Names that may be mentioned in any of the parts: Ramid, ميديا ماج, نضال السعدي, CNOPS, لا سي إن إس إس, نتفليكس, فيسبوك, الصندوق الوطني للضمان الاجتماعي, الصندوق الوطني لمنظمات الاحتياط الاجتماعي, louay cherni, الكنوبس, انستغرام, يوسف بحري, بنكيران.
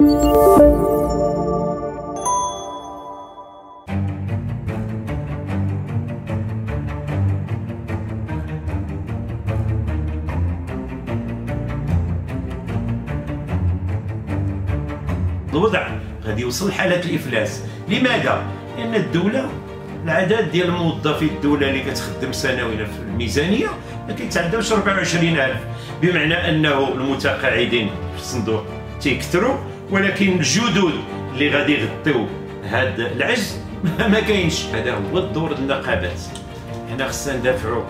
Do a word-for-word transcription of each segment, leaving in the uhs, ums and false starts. الوضع غادي يوصل لحالة الإفلاس. لماذا؟ لأن الدولة العدد ديال موظفي الدولة اللي كتخدم سنويا في الميزانية ما كيتعداوش أربعة وعشرين ألف، بمعنى أنه المتقاعدين في الصندوق تيكثروا، ولكن الجدد اللي غادي يغطيو هذا العجز ما كاينش. هذا هو الدور النقابات. حنا خصنا ندافعوا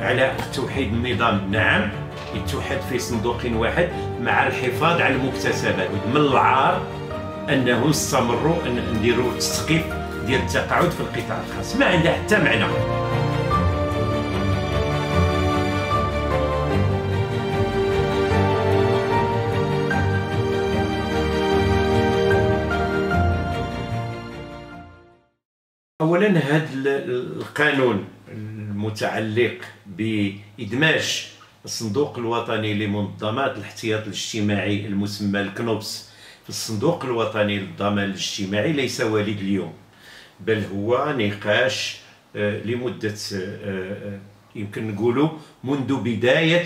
على توحيد النظام، نعم يتوحد في صندوق واحد مع الحفاظ على المكتسبات، من العار انهم استمروا ان نديروا التسقيط ديال التقاعد في القطاع الخاص، ما عندها حتى معنى. اولا هذا القانون المتعلق بادماج الصندوق الوطني لمنظمات الاحتياط الاجتماعي المسمى الكنوبس في الصندوق الوطني للضمان الاجتماعي ليس وليد اليوم، بل هو نقاش لمدة يمكن نقولوا منذ بداية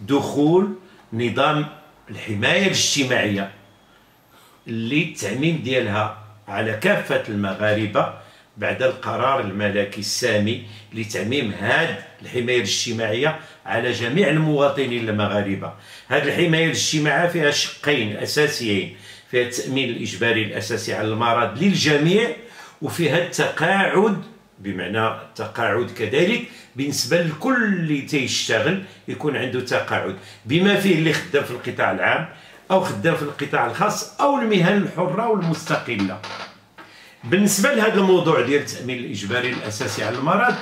دخول نظام الحماية الاجتماعية اللي التعميم ديالها على كافة المغاربة بعد القرار الملكي السامي لتعميم هاد الحماية الاجتماعية على جميع المواطنين المغاربة. هاد الحماية الاجتماعية فيها شقين أساسيين، فيها التأمين الإجباري الأساسي على المرض للجميع، وفيها التقاعد، بمعنى التقاعد كذلك بالنسبة لكل اللي تيشتغل يكون عنده تقاعد، بما فيه اللي خدام في القطاع العام أو خدام في القطاع الخاص أو المهن الحرة والمستقلة. بالنسبة لهذا الموضوع ديال التأمين الإجباري الأساسي على المرض،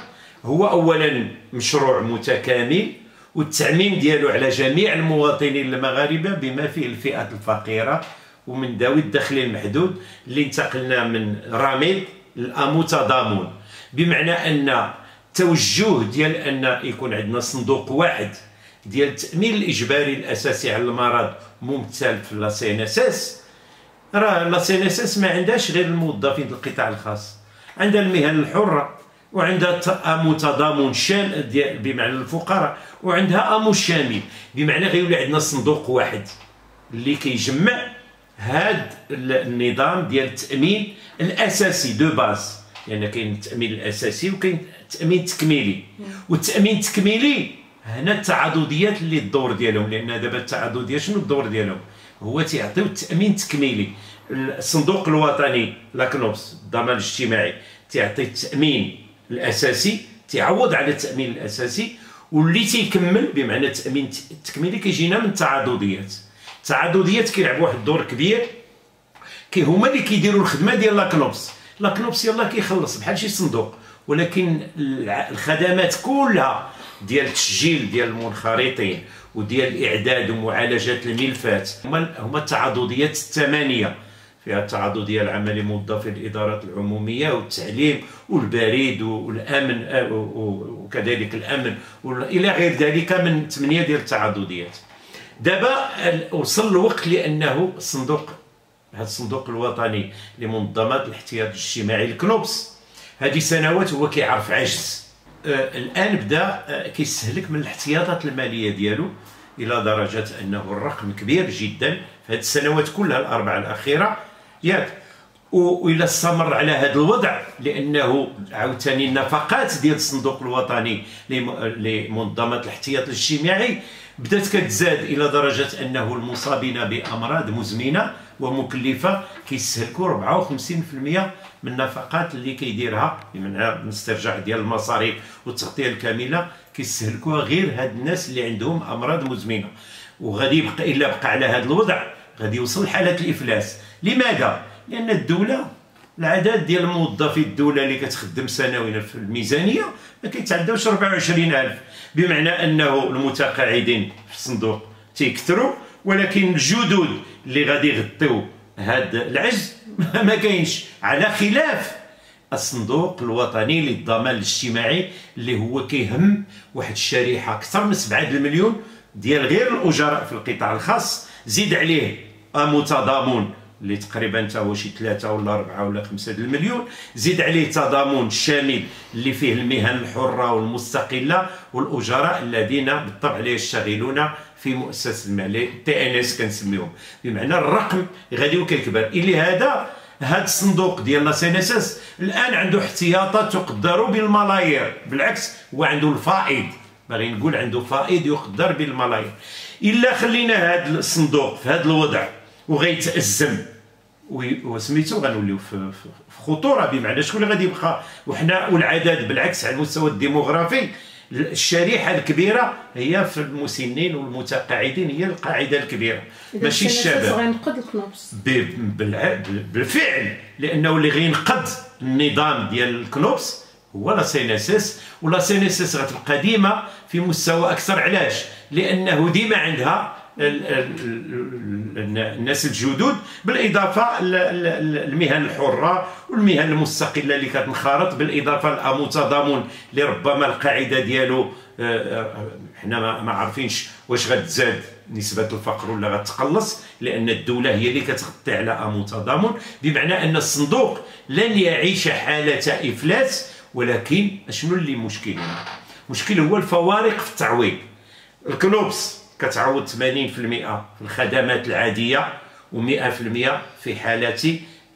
هو أولا مشروع متكامل والتعميم ديالو على جميع المواطنين المغاربة بما فيه الفئات الفقيرة ومن ذوي الدخل المحدود، اللي انتقلنا من راميد للمتضامن، بمعنى أن توجه ديال أن يكون عندنا صندوق واحد ديال التأمين الإجباري الأساسي على المرض ممثل في لا سي إن إس إس. راه لا سي إن إس إس ما عندهاش غير الموظفين القطاع الخاص، عندها المهن الحرة وعندها متضامن شامل بمعنى الفقراء، وعندها امو شامل، بمعنى غيولي عندنا صندوق واحد اللي كيجمع هاد النظام ديال التامين الاساسي دو باز، لان يعني كاين التامين الاساسي وكاين التامين التكميلي. والتامين التكميلي هنا التعاضديات اللي الدور ديالهم، لان دابا التعاضديات شنو الدور ديالهم؟ هو تيعطيو التامين التكميلي. الصندوق الوطني لاكنوبس الضمان الاجتماعي تيعطي التامين الاساسي، تعوض على التامين الاساسي، واللي تيكمل بمعنى التامين التكميلي كيجينا من التعاضديات. التعاضديات كيلعبوا واحد الدور كبير، كي هما اللي كيديروا الخدمه ديال لاكنوبس. لاكنوبس يلاه كيخلص بحال شي صندوق، ولكن الخدمات كلها ديال التسجيل ديال المنخرطين وديال اعداد ومعالجه الملفات هما هما التعاضديات الثمانيه. فيها التعاضديه العامه لموظفي الادارات العموميه والتعليم والبريد والامن وكذلك الامن والى غير ذلك من ثمانيه ديال التعاضديات. دابا وصل الوقت لانه الصندوق هذا الصندوق الوطني لمنظمات الاحتياط الاجتماعي الكنوبس هذه سنوات هو كيعرف عجز. آه الان بدا كيستهلك من الاحتياطات الماليه ديالو الى درجه انه الرقم كبير جدا في هذه السنوات كلها الاربعه الاخيره، ياك؟ وإلا استمر على هذا الوضع، لأنه عاوتاني النفقات ديال الصندوق الوطني لمنظمة الاحتياط الاجتماعي بدات كتزاد إلى درجة أنه المصابين بأمراض مزمنة ومكلفة كيستهلكوا أربعة وخمسين بالمئة من النفقات اللي كيديرها، بمعنى الاسترجاع ديال المصاريف والتغطية الكاملة كيستهلكوها غير هاد الناس اللي عندهم أمراض مزمنة. وغادي يبقى إلا بقى على هذا الوضع غادي يوصل لحالة الإفلاس. لماذا؟ لأن الدولة العدد ديال موظفي الدولة اللي كتخدم سنويا في الميزانية ما كيتعداوش أربعة وعشرين ألف، بمعنى أنه المتقاعدين في الصندوق تيكثروا، ولكن الجدد اللي غادي يغطيو هذا العجز ما كاينش، على خلاف الصندوق الوطني للضمان الاجتماعي اللي هو كيهم واحد الشريحة أكثر من سبعة المليون ديال غير الأجراء في القطاع الخاص، زيد عليه متضامن اللي تقريبا حتى هو شي ثلاثة ولا أربعة ولا خمسة د المليون، زيد عليه التضامن الشامل اللي فيه المهن الحرة والمستقلة والأجراء الذين بالطبع لا يشتغلون في مؤسسة المال تي ان اس كنسميهم، بمعنى الرقم غادي وكيكبر. إلى هذا هذا الصندوق ديال سي ان اس اس الآن عنده احتياطات تقدر بالملايير، بالعكس هو عنده الفائض، باغي نقول عنده فائض يقدر بالملايير. إلا خلينا هذا الصندوق في هذا الوضع وغيتأزم وسميتو غنوليو في خطوره، بمعنى شكون اللي غادي يبقى؟ وحنا والعدد بالعكس على المستوى الديموغرافي الشريحه الكبيره هي في المسنين والمتقاعدين، هي القاعده الكبيره ماشي الشباب. غينقد الكنوبس بالفعل، لانه اللي غينقد النظام ديال الكنوبس هو لا سينيسيس، ولا سينيسيس غتبقى ديما في مستوى اكثر. علاش؟ لانه ديما عندها الناس الجدد، بالاضافه للمهن الحره والمهن المستقله اللي كتنخرط، بالاضافه للمتضامن اللي ربما القاعده ديالو حنا ما عارفينش واش غتزاد نسبه الفقر ولا غتقلص، لان الدوله هي اللي كتغطي على متضامن. بمعنى ان الصندوق لن يعيش حاله افلاس، ولكن شنو اللي مشكل؟ مشكل هو الفوارق في التعويض. الكنوبس كتعوض ثمانين في المئة في الخدمات العادية و100% في حالات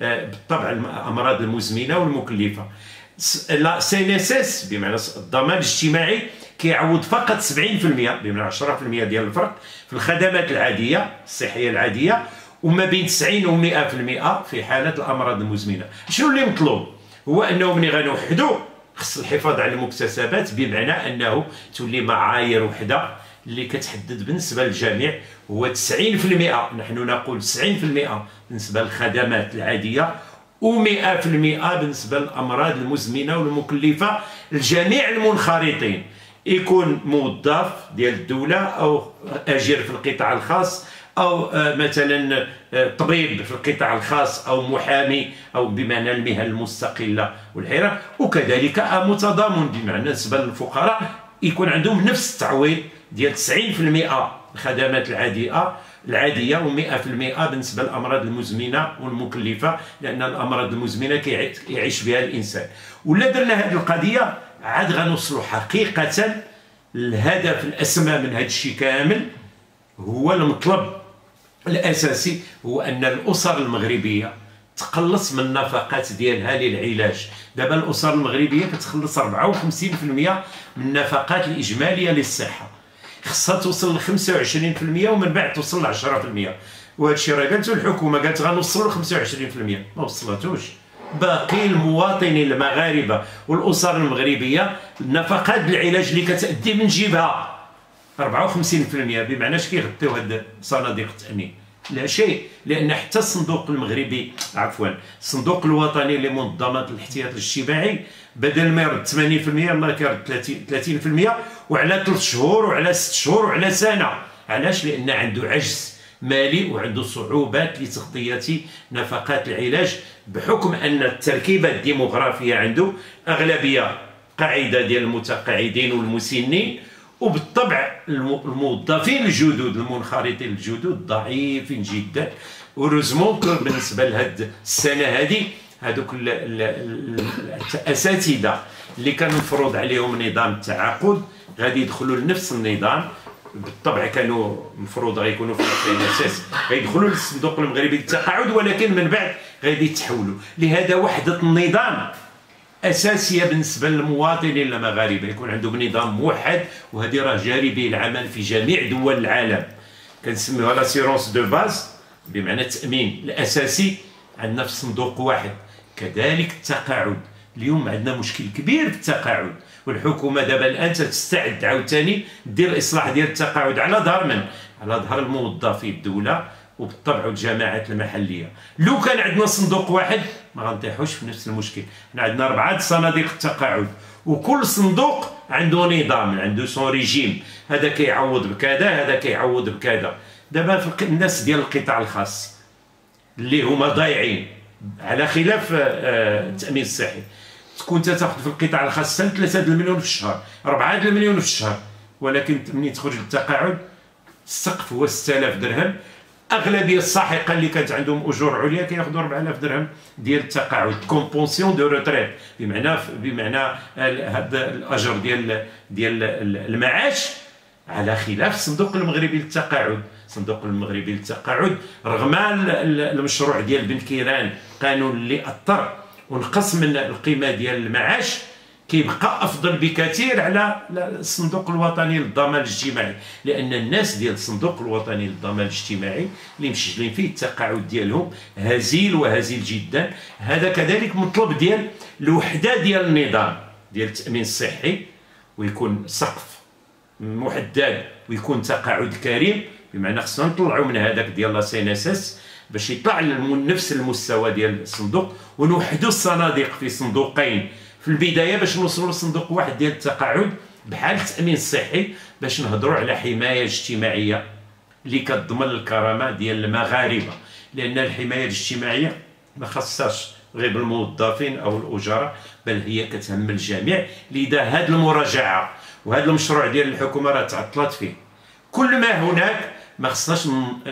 بالطبع الأمراض المزمنة والمكلفة. سي إن إس إس بمعنى الضمان الاجتماعي كيعوض فقط سبعين في المئة، بمعنى عشرة في المئة ديال الفرق في الخدمات العادية الصحية العادية، وما بين تسعين و مئة في المئة في حالة الأمراض المزمنة. شنو اللي مطلوب؟ هو أنه ملي غنوحدو خص الحفاظ على المكتسبات، بمعنى أنه تولي معايير وحدة اللي كتحدد بالنسبه للجميع، هو تسعين في المئة، نحن نقول تسعين في المئة بالنسبه للخدمات العاديه و100% بالنسبه للامراض المزمنه والمكلفه. الجميع المنخرطين، يكون موظف ديال الدوله او اجير في القطاع الخاص او مثلا طبيب في القطاع الخاص او محامي او بمعنى المهن المستقله والحرف، وكذلك متضامن بمعنى بالنسبه للفقراء يكون عندهم نفس التعويض ديال تسعين في المئة الخدمات العادية العادية و100% بالنسبة للأمراض المزمنة والمكلفة، لأن الأمراض المزمنة كيعيش بها الإنسان. ولا درنا هذه القضية عاد غنوصلوا حقيقة الهدف الأسمى من هذا الشيء كامل. هو المطلب الأساسي هو أن الأسر المغربية تقلص من النفقات ديالها للعلاج. دابا الأسر المغربية كتخلص أربعة وخمسين في المئة من النفقات الإجمالية للصحة، خصها توصل ل خمسة وعشرين في المئة ومن بعد توصل ل عشرة في المئة، وهذا الشيء راه قالته الحكومه، قالت غنوصلوا ل خمسة وعشرين في المئة، ما وصلتوش. باقي المواطنين المغاربه والاسر المغربيه نفقات العلاج اللي كتادي من جيبها أربعة وخمسين في المئة، بمعنى اش كيغطيو هاد صناديق التامين؟ لا شيء، لان حتى الصندوق المغربي عفوا الصندوق الوطني لمنظمات الاحتياط الاجتماعي بدل ما يرد ثمانين في المئة يلاه كيرد ثلاثين في المئة، وعلى ثلاث شهور وعلى ست شهور وعلى سنه. علاش؟ لان عنده عجز مالي وعنده صعوبات لتغطيه نفقات العلاج، بحكم ان التركيبه الديموغرافيه عنده اغلبيه قاعده ديال المتقاعدين والمسنين، وبالطبع الموظفين الجدد المنخرطين الجدد ضعيفين جدا، ورزموك بالنسبه لهاد السنه هذه هذوك الاساتذه اللي كان مفروض عليهم نظام التعاقد غادي يدخلوا لنفس النظام. بالطبع كانوا مفروض غيكونوا في الاساس غيدخلوا للصندوق المغربي للتقاعد، ولكن من بعد غادي يتحولوا. لهذا وحده النظام اساسيه بالنسبه للمواطنين المغاربه، يكون عندهم نظام موحد، وهذه راه جاري به العمل في جميع دول العالم، كنسميوها لاسيرونس دو باز بمعنى التامين الاساسي. عندنا في صندوق واحد كذلك التقاعد. اليوم عندنا مشكل كبير في التقاعد، والحكومه دابا الان تستعد عاوتاني دير الاصلاح ديال التقاعد على ظهر من؟ على ظهر الموظفي الدوله وبالطبع الجماعات المحليه. لو كان عندنا صندوق واحد ما غنطيحوش في نفس المشكل. حنا عندنا أربعة صناديق التقاعد، وكل صندوق عنده نظام، عنده سون ريجيم، هذا كيعوض بكذا، هذا كيعوض بكذا. دابا الناس ديال القطاع الخاص اللي هما ضايعين على خلاف التامين الصحي، تكون تاخذ في القطاع الخاص ثلاثة المليون في الشهر، أربعة المليون في الشهر، ولكن ملي تخرج للتقاعد السقف هو ستة آلاف درهم، اغلبيه الساحقه اللي كانت عندهم اجور عليا كياخذوا أربعة آلاف درهم ديال التقاعد، كومبونسيون دو روتريت، بمعنى بمعنى هذا الاجر ديال ديال المعاش، على خلاف الصندوق المغربي للتقاعد. الصندوق المغربي للتقاعد رغم المشروع ديال بنكيران قانون اللي اثر ونقص من القيمه ديال المعاش، كيبقى افضل بكثير على الصندوق الوطني للضمان الاجتماعي، لان الناس ديال الصندوق الوطني للضمان الاجتماعي اللي مسجلين فيه التقاعد ديالهم هزيل وهزيل جدا. هذا كذلك مطلب ديال الوحده ديال النظام ديال التامين الصحي، ويكون سقف محدد ويكون تقاعد كريم، بمعنى خصنا نطلعوا من هذاك ديال لا سي إن إس إس باش يطلع لنفس المستوى ديال الصندوق، ونوحدوا الصناديق في صندوقين في البدايه باش نوصلوا لصندوق واحد ديال التقاعد بحال التامين الصحي، باش نهضروا على حمايه اجتماعيه اللي كتضمن الكرامه ديال المغاربه، لان الحمايه الاجتماعيه ما خصهاش غير بالموظفين او الاجراء، بل هي كتهم الجميع. لذا هذه المراجعه وهذا المشروع ديال الحكومه راه تعطلت فيه. كل ما هناك ما خصناش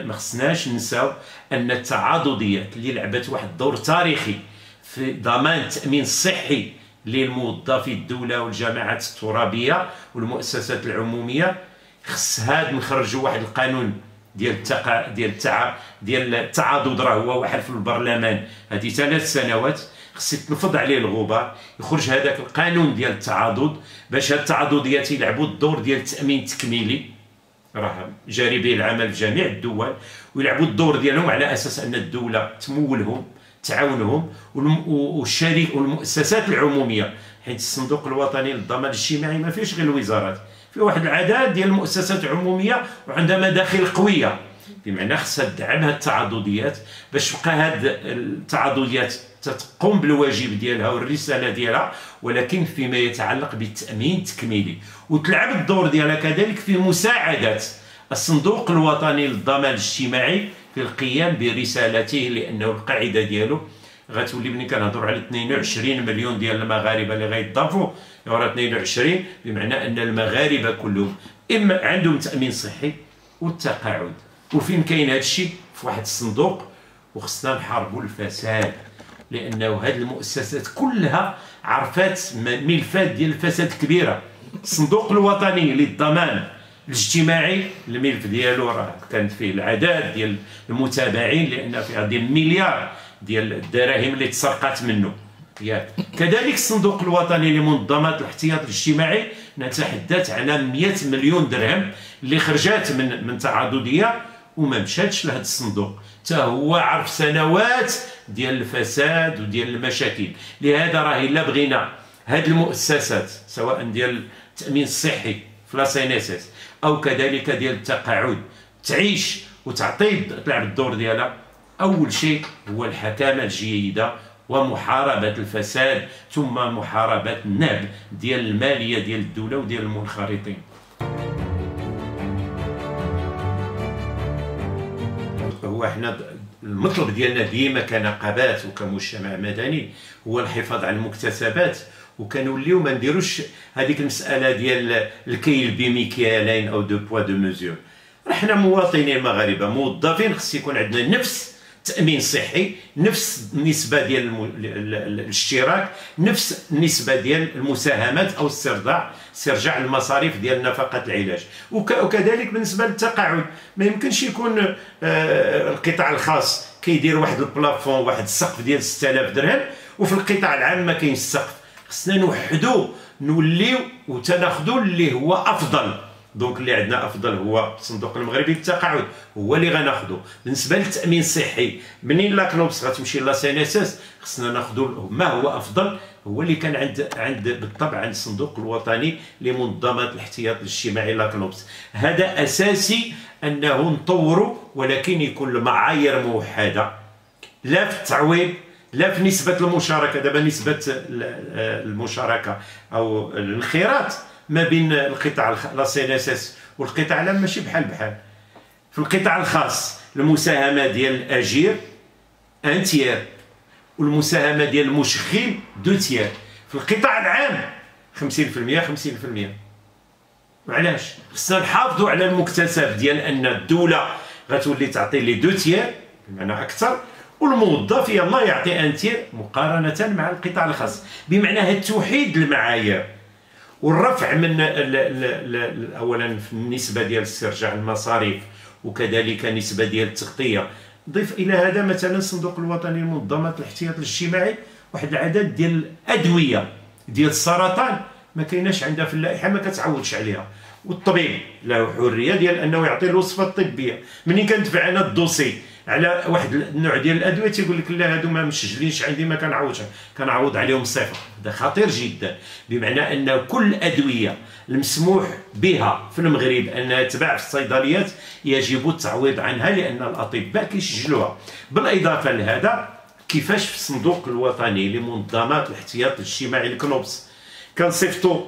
ما خصناش ننساو ان التعاضديات اللي لعبت واحد الدور تاريخي في ضمان التامين الصحي للموظفي الدوله والجماعات الترابيه والمؤسسات العموميه، خص هاد نخرجوا واحد القانون ديال التقا ديال التع ديال التعاضد، راه هو واحد في البرلمان هذه ثلاث سنوات خص يتنفض عليه الغبار، يخرج هذاك القانون ديال التعاضد باش هاد التعاضديات يلعبوا الدور ديال التامين التكميلي، راه جاري به العمل في جميع الدول، ويلعبوا الدور ديالهم على اساس ان الدوله تمولهم تعاونهم، والشريك والمؤسسات العموميه، حيت الصندوق الوطني للضمان الاجتماعي ما فيهش غير الوزارات، فيه واحد العدد ديال المؤسسات العموميه وعندها مداخل قويه، بمعنى خصها تدعم هاد التعاضديات باش تبقى هاد التعاضديات تقوم بالواجب ديالها والرساله ديالها، ولكن فيما يتعلق بالتامين التكميلي، وتلعب الدور ديالها كذلك في مساعده الصندوق الوطني للضمان الاجتماعي في القيام برسالته، لانه القاعده ديالو غتولي ملي كنهضروا على اثنين وعشرين مليون ديال المغاربه اللي غيتضافوا، راه اثنين وعشرين بمعنى ان المغاربه كلهم اما عندهم تامين صحي والتقاعد. وفين كاين هذا الشيء؟ في واحد الصندوق. وخصنا نحاربوا الفساد، لانه هذه المؤسسات كلها عرفات ملفات ديال الفساد كبيره. الصندوق الوطني للضمان الاجتماعي الملف ديالو راه كانت فيه العدد ديال المتابعين، لان فيها ديال مليار ديال الدراهم اللي تسرقات منه. كذلك الصندوق الوطني لمنظمات الاحتياط الاجتماعي، نتحدث على مئة مليون درهم اللي خرجات من من تعاضديه وما مشاتش لهذا الصندوق، حتى هو عرف سنوات ديال الفساد وديال المشاكل. لهذا راه الا بغينا هاد المؤسسات سواء ديال التامين الصحي في لا سي إن إس إس او كذلك ديال التقاعد تعيش وتعطي تلعب الدور ديالها، اول شيء هو الحكامه الجيده ومحاربه الفساد، ثم محاربه النهب ديال الماليه ديال الدوله وديال المنخرطين. هو احنا المطلب ديالنا ديما كنقابات وكمجتمع مدني هو الحفاظ على المكتسبات، وكنوليو ما نديروش هذيك المساله ديال الكيل بمكيالين او دو بوا دو ميزور. احنا مواطنين مغاربه موظفين، خص يكون عندنا نفس التامين الصحي، نفس النسبه ديال الم... الاشتراك، نفس النسبه ديال المساهمات او استرجاع استرجاع المصاريف ديال نفقه العلاج. وك... وكذلك بالنسبه للتقاعد، ما يمكنش يكون آه القطاع الخاص كيدير واحد البلافون واحد السقف ديال ستة آلاف درهم وفي القطاع العام ما كاينش سقف. خصنا نوحدو نوليو وتناخدو اللي هو افضل، دونك اللي عندنا افضل هو الصندوق المغربي للتقاعد، هو اللي غناخدو. بالنسبه للتامين الصحي منين لا كنوبس غتمشي لا سي إن إس إس، خصنا ناخدو ما هو افضل، هو اللي كان عند عند بالطبع عند الصندوق الوطني لمنظمات الاحتياط الاجتماعي لا كنوبس. هذا اساسي انه نطوروا، ولكن يكون المعايير موحده، لا في التعويض لا في نسبة المشاركة. دابا نسبة المشاركة أو الانخراط ما بين القطاع لا سي إن إس إس والقطاع العام ماشي بحال بحال. في القطاع الخاص المساهمة ديال الأجير أن تيار، والمساهمة ديال المشغل دو تيار، في القطاع العام خمسين في المية خمسين في المية. وعلاش؟ خصنا نحافظوا على المكتسب ديال أن الدولة غتولي تعطي لي دو تيير بمعنى اكثر، والموظف يلاه يعطي ان تيير مقارنه مع القطاع الخاص. بمعنى هذا توحيد المعايير والرفع من ال ال ال اولا في النسبه ديال استرجاع المصاريف وكذلك نسبه ديال التغطيه. ضيف الى هذا مثلا الصندوق الوطني لمنظمات الاحتياط الاجتماعي واحد العدد ديال الادويه ديال السرطان ما كايناش عندها في اللائحه، ما كتعودش عليها، والطبيب له حريه ديال انه يعطي الوصفه الطبيه. ملي كندفع انا الدوسي على واحد النوع ديال الادويه تيقول لك لا هادو ما مسجلينش عندي، ما كنعوضش كنعوض عليهم صفر. هذا خطير جدا، بمعنى ان كل ادويه المسموح بها في المغرب انها تباع في الصيدليات يجب التعويض عنها لان الاطباء كيسجلوها. بالاضافه لهذا كيفاش في الصندوق الوطني لمنظمات الاحتياط الاجتماعي الكنوبس كنصيفطوا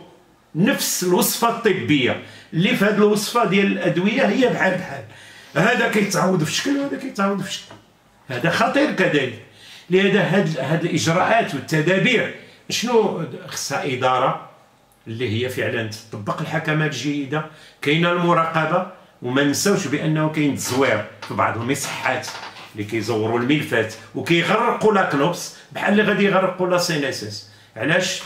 نفس الوصفه الطبيه اللي في هذه الوصفه ديال الادويه هي بحال بحال، هذا كيتعوض في شكل وهذا كيتعوض في شكل. هذا خطير كذلك. لهذا هاد هاد الاجراءات والتدابير شنو خصها؟ اداره اللي هي فعلا تطبق الحكمات الجيده، كاينه المراقبه، وما نساوش بانه كاين التزوير في بعض المصحات اللي كيزوروا الملفات وكيغرقوا لا كنوبس بحال اللي غادي يغرقوا لا سي ان اس اس. علاش؟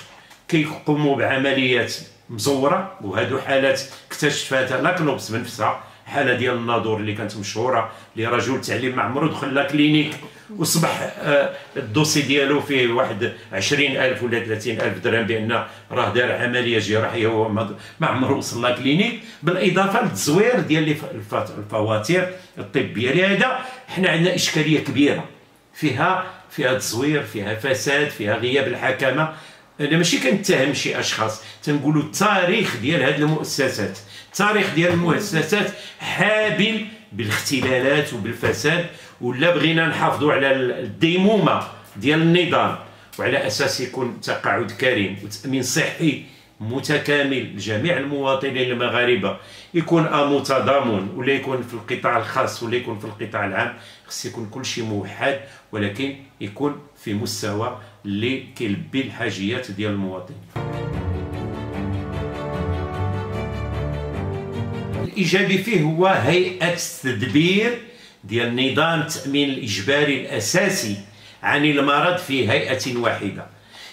كيقوموا بعمليات مزوره، وهادو حالات اكتشفتها لا كنوبس بنفسها. حاله ديال الناظور اللي كانت مشهوره، اللي رجل تعليم ما عمرو دخل لا كلينيك وصبح الدوسي ديالو فيه واحد عشرين ألف ولا ثلاثين ألف درهم بان راه دار عمليه جراحيه وهو ما عمرو وصل لا كلينيك، بالاضافه للتزوير ديال الفواتير الطبيه. لهذا حنا عندنا اشكاليه كبيره فيها فيها تزوير، فيها فساد، فيها غياب الحكمه. انا ماشي كنتهم شي اشخاص، تنقولوا التاريخ ديال هاد المؤسسات، التاريخ ديال المؤسسات حابل بالاختلالات وبالفساد. ولا بغينا نحافظوا على الديمومه ديال النظام وعلى اساس يكون تقاعد كريم وتامين صحي متكامل لجميع المواطنين المغاربه، يكون متضامن ولا يكون في القطاع الخاص ولا يكون في القطاع العام، خص يكون كلشي موحد ولكن يكون في مستوى اللي كيلبي الحاجيات ديال المواطن. الايجابي فيه هو هيئه التدبير ديال نظام التامين الاجباري الاساسي عن المرض في هيئه واحده،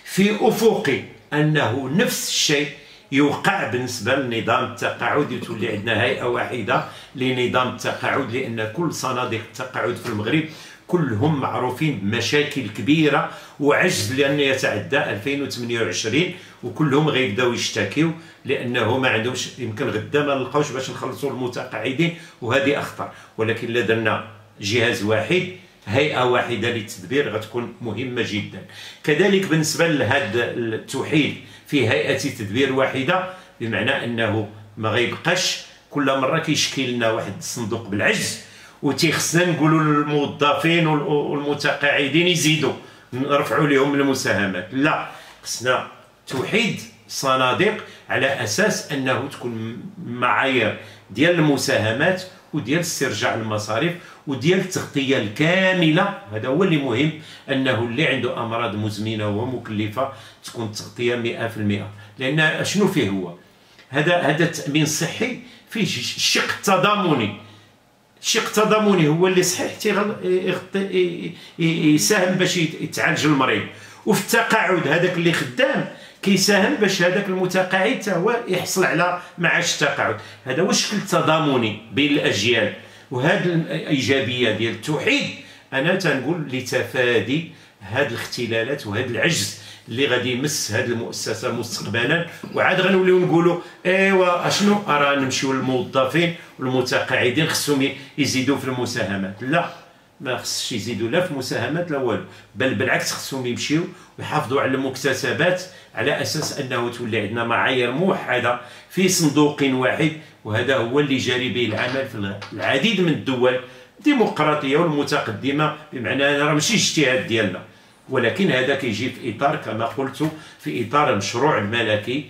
في افقي انه نفس الشيء يوقع بالنسبه لنظام التقاعد، يتولي عندنا هيئه واحده لنظام التقاعد، لان كل صناديق التقاعد في المغرب كلهم معروفين بمشاكل كبيره وعجز لان يتعدى ألفين وثمانية وعشرين، وكلهم غيبداو يشتكيو لانه ما عندهمش، يمكن غدا ما نلقاوش باش نخلصوا المتقاعدين، وهذه اخطر. ولكن الا درنا جهاز واحد، هيئه واحده للتدبير، غتكون مهمه جدا. كذلك بالنسبه لهذا التوحيد في هيئه تدبير واحده، بمعنى انه ما غيبقاش كل مره كيشكي لنا واحد الصندوق بالعجز وتيخصنا نقولوا للموظفين والمتقاعدين يزيدوا نرفعوا لهم المساهمات. لا، خصنا توحيد صناديق على اساس انه تكون معايير ديال المساهمات وديال استرجاع المصاريف وديال التغطيه الكامله. هذا هو اللي مهم، انه اللي عنده امراض مزمنه ومكلفه تكون التغطيه مئة في المئة. لان شنو فيه هو هذا هذا التامين الصحي فيه الشق التضامني. الشق التضامني هو اللي صحيح تيغطي يساهم باش يتعالج المريض، وفي التقاعد هذاك اللي خدام كيساهم باش هذاك المتقاعد حتى هو يحصل على معاش التقاعد. هذا هو الشكل التضامني بين الاجيال. وهذه الايجابيه ديال التوحيد انا تنقول لتفادي هذه الاختلالات وهذا العجز اللي غادي يمس هذه المؤسسه مستقبلا. وعاد غنوليو نقولوا ايوا اشنو راه نمشيو للموظفين والمتقاعدين خصهم يزيدوا في المساهمات. لا، ما خصش يزيدوا لا في مساهمات لا والو، بل بالعكس خصهم يمشيو ويحافظوا على المكتسبات على اساس انه تولي عندنا معايير موحده في صندوق واحد. وهذا هو اللي جاري به العمل في العديد من الدول الديمقراطيه والمتقدمه. بمعنى راه ماشي اجتهاد ديالنا، ولكن هذا كيجي في اطار كما قلت، في اطار المشروع الملكي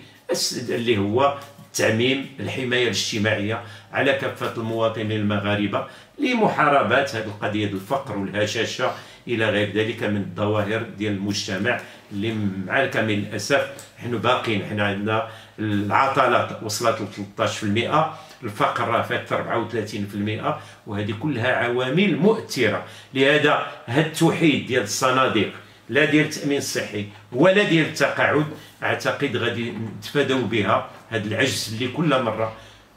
اللي هو تعميم الحماية الاجتماعية على كافة المواطنين المغاربة لمحاربة هذه القضية ديال الفقر والهشاشة إلى غير ذلك من الظواهر ديال المجتمع اللي مع الكامل للأسف حنا باقين. حنا عندنا العطلة وصلت ل ثلاثة عشر في المئة، الفقر راه فات ثلاثة وثلاثين في المئة، وهذه كلها عوامل مؤثرة. لهذا هاد التوحيد ديال الصناديق لا ديال التأمين الصحي ولا ديال التقاعد أعتقد غادي نتفاداو بها هاد العجز اللي كل مرة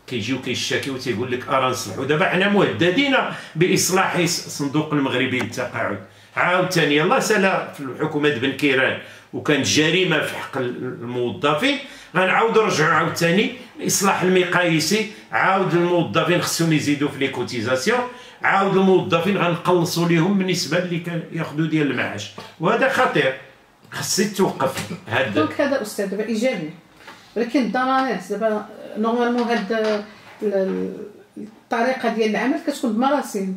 كيجيو كيشتكيو تيقول لك أرا نصلحو. دابا حنا مهددين بإصلاح الصندوق المغربي للتقاعد عاوتاني، يلاه سالا في الحكومة بنكيران وكانت جريمة في حق الموظفين، غنعاودو نرجعو عاوتاني الإصلاح المقاييسي، عاود الموظفين خصهم يزيدو في لي كوتيزاسيون، عاود الموظفين غنقلصو ليهم بالنسبة اللي كياخدو ديال المعاش، وهذا خطير خصي توقف هذا. دونك هذا أستاذ دابا إيجابي، ولكن الضمانات دابا نورمالمون هاد الطريقة ديال العمل كتكون بمراسم.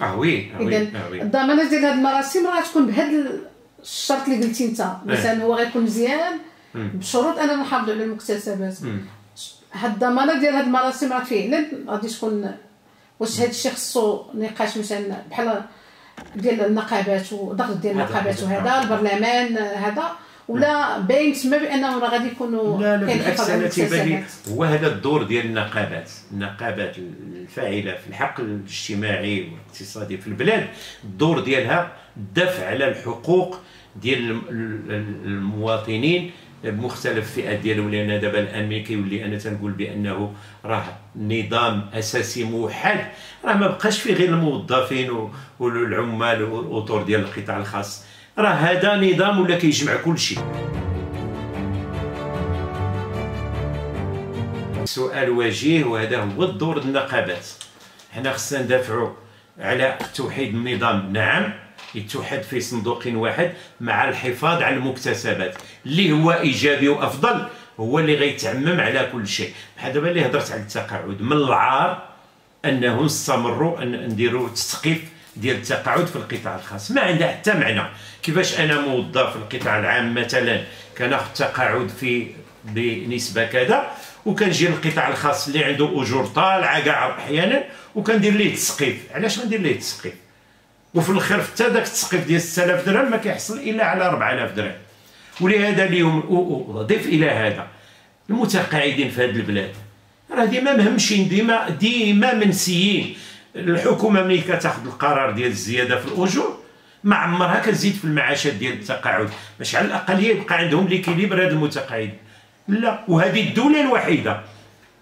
اه وي اه وي اه وي الضمانات ديال هاد المراسم راه غتكون بهاد الشرط اللي قلتي انت، مثلا هو غيكون مزيان بشروط اننا نحافظوا على المكتسبات. هاد الضمانات ديال هاد المراسم راه فعلا غادي تكون، واش هاد الشيء خصو نقاش مثلا بحال ديال النقابات وضغط ديال النقابات وهذا البرلمان هذا، ولا باين تما بانه راه غادي يكونوا لا لا بالعكس. انا تيبان هو هذا الدور ديال النقابات، النقابات الفاعله في الحق الاجتماعي والاقتصادي في البلاد، الدور ديالها الدفع على الحقوق ديال المواطنين بمختلف الفئات ديالهم. لان دابا الان ملي كيولي انا تنقول بانه راه نظام اساسي موحد، راه ما بقاش فيه غير الموظفين والعمال والاطر ديال القطاع الخاص، راه هذا نظام ولا كيجمع كل شيء. سؤال وجيه، وهذا هو الدور ديال النقابات. حنا خصنا ندافعوا على توحيد النظام، نعم يتوحد في صندوق واحد مع الحفاظ على المكتسبات اللي هو ايجابي وافضل، هو اللي غيتعمم على كل شيء. بحال دابا اللي هضرت على التقاعد، من العار انهم استمروا ان نديروا التثقيف ديال التقاعد في القطاع الخاص، ما عندها حتى معنى. كيفاش انا موظف في القطاع العام مثلا كناخذ تقاعد في بنسبه كذا، وكنجي للقطاع الخاص اللي عنده اجور طالعه كاع احيانا وكندير ليه تسقيف، علاش غندير ليه تسقيف؟ وفي الاخر حتى داك التسقيف ديال ستة آلاف درهم ما كيحصل الا على أربعة آلاف درهم. ولهذا اليوم ضيف الى هذا المتقاعدين في هذه البلاد راه ديما مهمشين، ديما ديما منسيين. الحكومه ملي كتاخذ القرار ديال الزياده في الاجور ما عمرها كتزيد في المعاشات ديال التقاعد، باش على الاقل يبقى عندهم ليكيليبر هاد المتقاعدين. لا، وهذه الدوله الوحيده،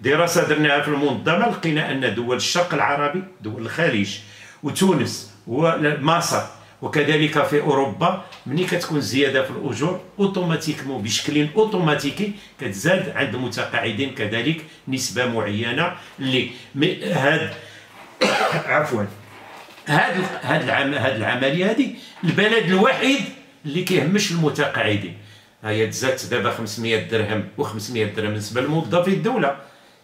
دراسه درناها في المنظمه لقينا ان دول الشرق العربي، دول الخليج وتونس ومصر وكذلك في اوروبا، ملي كتكون زياده في الاجور اوتوماتيكمون بشكل اوتوماتيكي كتزاد عند المتقاعدين كذلك نسبه معينه اللي هاد عفوا هاد هاد العم هاد العمليه هذه البلد الوحيد اللي كيهمش المتقاعدين. ها هي تزادت دابا خمسمية درهم و500 درهم بالنسبه لموظفي الدوله،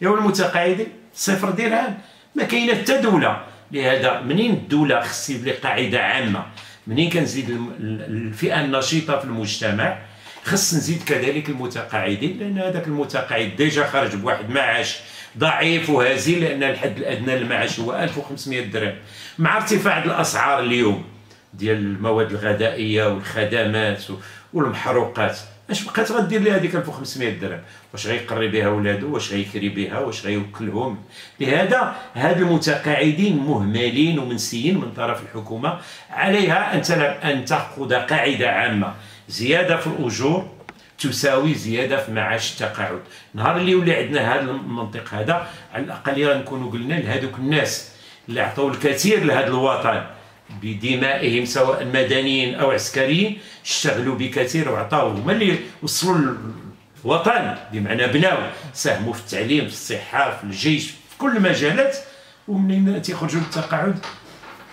يا المتقاعدين صفر درهم، ما كاينه حتى دوله. لهذا منين الدوله خص يبلي قاعده عامه، منين كنزيد الفئه النشيطه في المجتمع خص نزيد كذلك المتقاعدين، لان هذاك المتقاعد ديجا خرج بواحد معاش ضعيف وهزيل، لان الحد الادنى للمعاش هو ألف وخمسمية درهم. مع ارتفاع الاسعار اليوم ديال المواد الغذائيه والخدمات والمحروقات، اش بقات غدير لها هذيك ألف وخمسمية درهم؟ واش غيقري بها ولادو؟ واش غيكري بها؟ واش غيوكلهم؟ لهذا هاد المتقاعدين مهملين ومنسيين من طرف الحكومه. عليها ان ان تاخذ قاعده عامه، زياده في الاجور تساوي زياده في معاش التقاعد. نهار اللي يولي عندنا هذا المنطق هذا، على الاقل غنكونوا قلنا لهذوك الناس اللي عطاو الكثير لهذا الوطن بدمائهم سواء مدنيين او عسكريين، اشتغلوا بكثير وعطاو، هما اللي وصلوا للوطن بمعنى بناو، ساهموا في التعليم في الصحه في الجيش في كل المجالات، ومنين تيخرجوا للتقاعد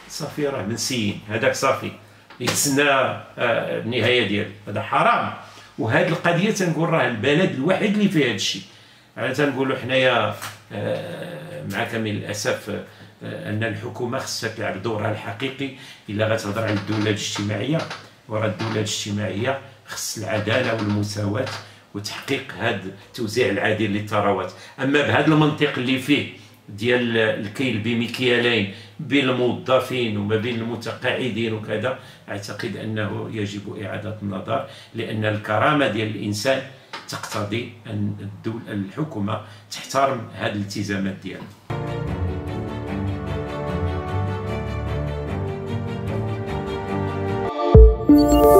صافي راه منسيين، هذاك صافي يتسنى النهايه ديالو، هذا حرام. وهاد القضيه تنقول راه البلد الوحيد اللي فيه هذا الشيء. انا تنقولوا حنايا مع كامل الاسف ان الحكومه خصها تلعب دورها الحقيقي الا غتهضر على الدوله الاجتماعيه، وراه الدوله الاجتماعيه خص العداله والمساواه وتحقيق هذا التوزيع العادل للثروات. اما بهذا المنطق اللي فيه ديال الكيل بمكيالين بين الموظفين وما بين المتقاعدين وكذا، اعتقد انه يجب اعاده النظر، لان الكرامه ديال الانسان تقتضي ان الدولة الحكومه تحترم هذه الالتزامات ديالها. Thank you.